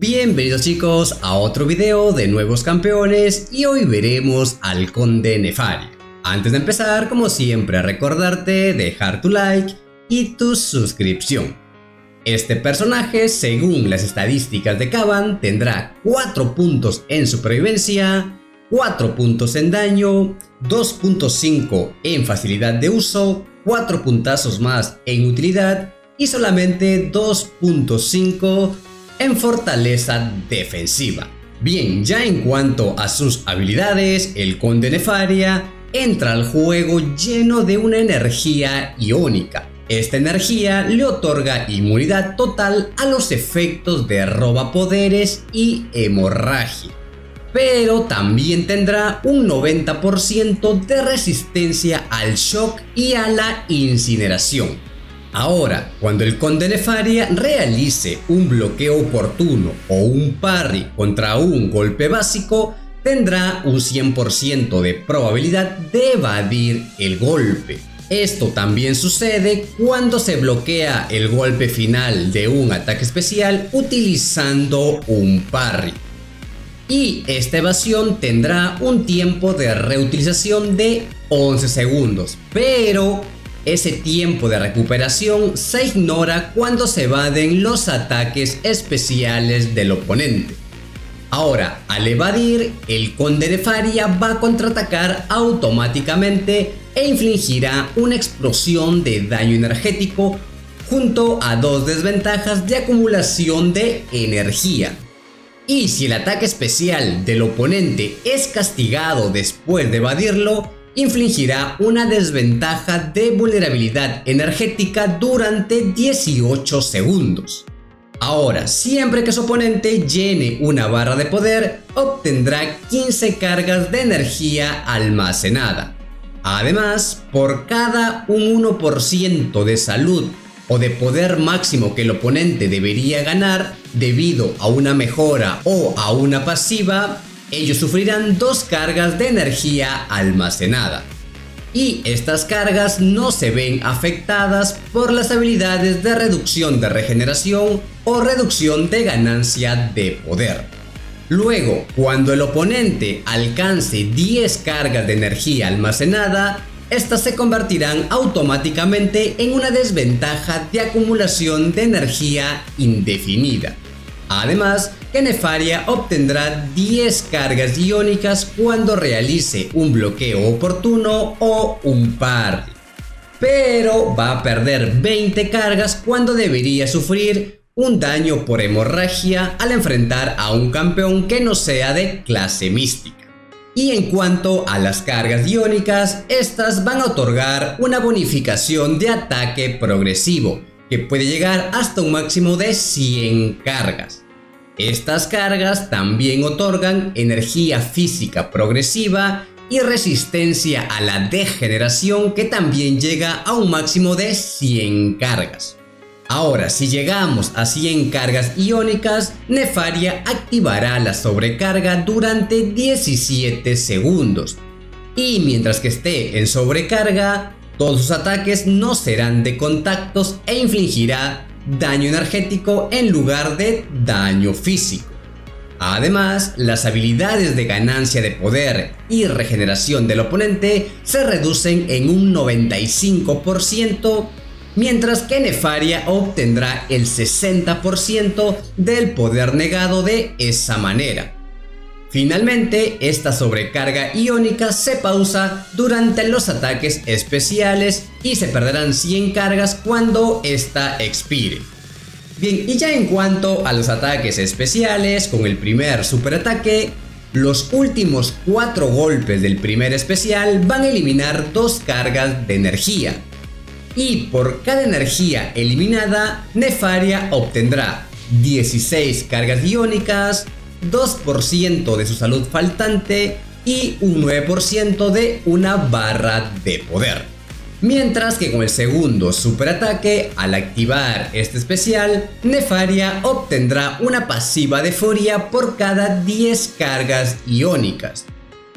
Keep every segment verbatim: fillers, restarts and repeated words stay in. Bienvenidos chicos a otro video de nuevos campeones y hoy veremos al Conde Nefario. Antes de empezar, como siempre, recordarte dejar tu like y tu suscripción. Este personaje, según las estadísticas de Kabam, tendrá cuatro puntos en supervivencia, cuatro puntos en daño, dos punto cinco en facilidad de uso, cuatro puntazos más en utilidad y solamente dos punto cinco en fortaleza defensiva. Bien, ya en cuanto a sus habilidades, el Conde Nefaria entra al juego lleno de una energía iónica. Esta energía le otorga inmunidad total a los efectos de roba poderes y hemorragia, pero también tendrá un noventa por ciento de resistencia al shock y a la incineración. Ahora, cuando el Conde Nefaria realice un bloqueo oportuno o un parry contra un golpe básico, tendrá un cien por ciento de probabilidad de evadir el golpe. Esto también sucede cuando se bloquea el golpe final de un ataque especial utilizando un parry. Y esta evasión tendrá un tiempo de reutilización de once segundos, pero ese tiempo de recuperación se ignora cuando se evaden los ataques especiales del oponente. Ahora, al evadir, el Conde Nefaria va a contraatacar automáticamente e infligirá una explosión de daño energético junto a dos desventajas de acumulación de energía. Y si el ataque especial del oponente es castigado después de evadirlo, infligirá una desventaja de vulnerabilidad energética durante dieciocho segundos. Ahora, siempre que su oponente llene una barra de poder, obtendrá quince cargas de energía almacenada. Además, por cada un uno por ciento de salud o de poder máximo que el oponente debería ganar debido a una mejora o a una pasiva, ellos sufrirán dos cargas de energía almacenada. Y estas cargas no se ven afectadas por las habilidades de reducción de regeneración o reducción de ganancia de poder. Luego, cuando el oponente alcance diez cargas de energía almacenada, estas se convertirán automáticamente en una desventaja de acumulación de energía indefinida. Además, que Nefaria obtendrá diez cargas iónicas cuando realice un bloqueo oportuno o un parry, pero va a perder veinte cargas cuando debería sufrir un daño por hemorragia al enfrentar a un campeón que no sea de clase mística. Y en cuanto a las cargas iónicas, estas van a otorgar una bonificación de ataque progresivo, que puede llegar hasta un máximo de cien cargas. Estas cargas también otorgan energía física progresiva y resistencia a la degeneración, que también llega a un máximo de cien cargas. Ahora, si llegamos a cien cargas iónicas, Nefaria activará la sobrecarga durante diecisiete segundos. Y mientras que esté en sobrecarga, todos sus ataques no serán de contactos e infligirá daño energético en lugar de daño físico. Además, las habilidades de ganancia de poder y regeneración del oponente se reducen en un noventa y cinco por ciento, mientras que Nefaria obtendrá el sesenta por ciento del poder negado de esa manera. Finalmente, esta sobrecarga iónica se pausa durante los ataques especiales y se perderán cien cargas cuando esta expire. Bien, y ya en cuanto a los ataques especiales, con el primer superataque, los últimos cuatro golpes del primer especial van a eliminar dos cargas de energía. Y por cada energía eliminada, Nefaria obtendrá dieciséis cargas iónicas, dos por ciento de su salud faltante y un nueve por ciento de una barra de poder. Mientras que con el segundo superataque, al activar este especial, Nefaria obtendrá una pasiva de furia por cada diez cargas iónicas.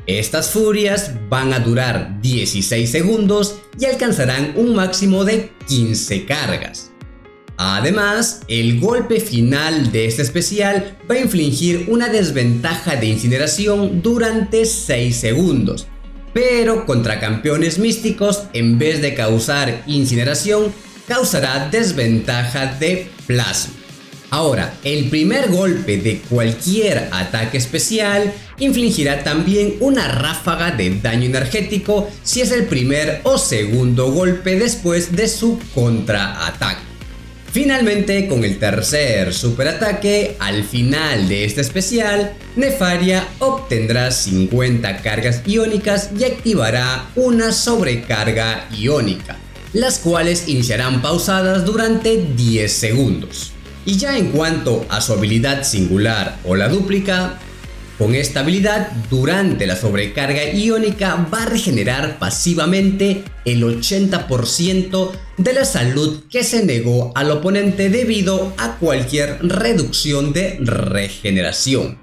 Estas furias van a durar dieciséis segundos y alcanzarán un máximo de quince cargas. Además, el golpe final de este especial va a infligir una desventaja de incineración durante seis segundos, pero contra campeones místicos, en vez de causar incineración, causará desventaja de plasma. Ahora, el primer golpe de cualquier ataque especial infligirá también una ráfaga de daño energético si es el primer o segundo golpe después de su contraataque. Finalmente, con el tercer superataque, al final de este especial, Nefaria obtendrá cincuenta cargas iónicas y activará una sobrecarga iónica, las cuales iniciarán pausadas durante diez segundos. Y ya en cuanto a su habilidad singular o la dúplica, con esta habilidad, durante la sobrecarga iónica va a regenerar pasivamente el ochenta por ciento de la salud que se negó al oponente debido a cualquier reducción de regeneración.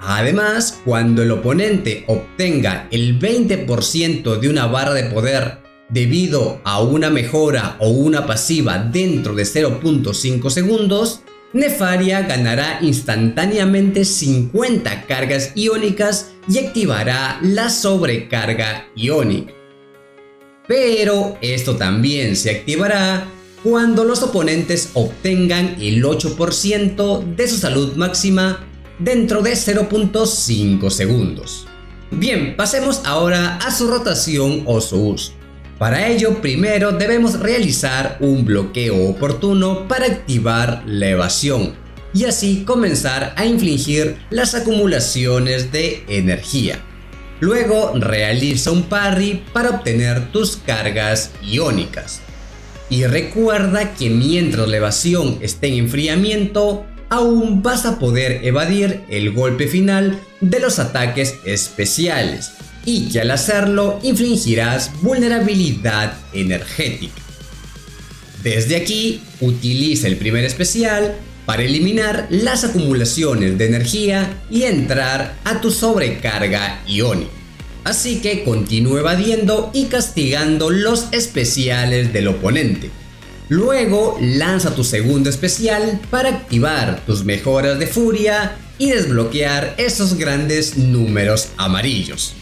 Además, cuando el oponente obtenga el veinte por ciento de una barra de poder debido a una mejora o una pasiva dentro de cero punto cinco segundos, Nefaria ganará instantáneamente cincuenta cargas iónicas y activará la sobrecarga iónica. Pero esto también se activará cuando los oponentes obtengan el ocho por ciento de su salud máxima dentro de cero punto cinco segundos. Bien, pasemos ahora a su rotación o su uso. Para ello, primero debemos realizar un bloqueo oportuno para activar la evasión y así comenzar a infligir las acumulaciones de energía. Luego realiza un parry para obtener tus cargas iónicas. Y recuerda que mientras la evasión esté en enfriamiento, aún vas a poder evadir el golpe final de los ataques especiales, y que al hacerlo infligirás vulnerabilidad energética. Desde aquí, utiliza el primer especial para eliminar las acumulaciones de energía y entrar a tu sobrecarga iónica. Así que continúa evadiendo y castigando los especiales del oponente. Luego lanza tu segundo especial para activar tus mejoras de furia y desbloquear esos grandes números amarillos.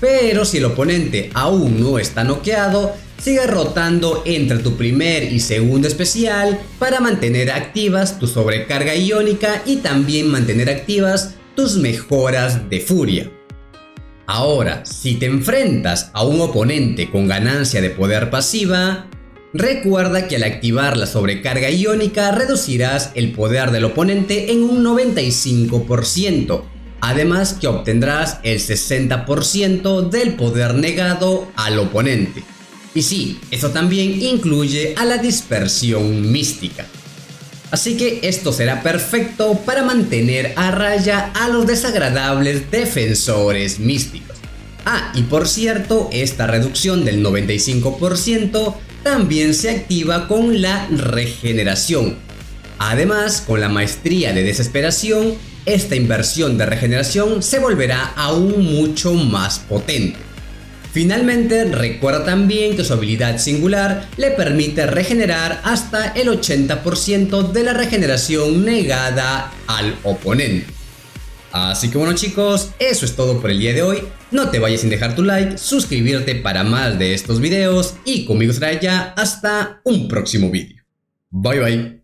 Pero si el oponente aún no está noqueado, sigue rotando entre tu primer y segundo especial para mantener activas tu sobrecarga iónica y también mantener activas tus mejoras de furia. Ahora, si te enfrentas a un oponente con ganancia de poder pasiva, recuerda que al activar la sobrecarga iónica reducirás el poder del oponente en un noventa y cinco por ciento. Además que obtendrás el sesenta por ciento del poder negado al oponente. Y sí, eso también incluye a la dispersión mística. Así que esto será perfecto para mantener a raya a los desagradables defensores místicos. Ah, y por cierto, esta reducción del noventa y cinco por ciento también se activa con la regeneración. Además, con la maestría de desesperación, esta inversión de regeneración se volverá aún mucho más potente. Finalmente, recuerda también que su habilidad singular le permite regenerar hasta el ochenta por ciento de la regeneración negada al oponente. Así que bueno chicos, eso es todo por el día de hoy. No te vayas sin dejar tu like, suscribirte para más de estos videos y conmigo será ya hasta un próximo vídeo. Bye bye.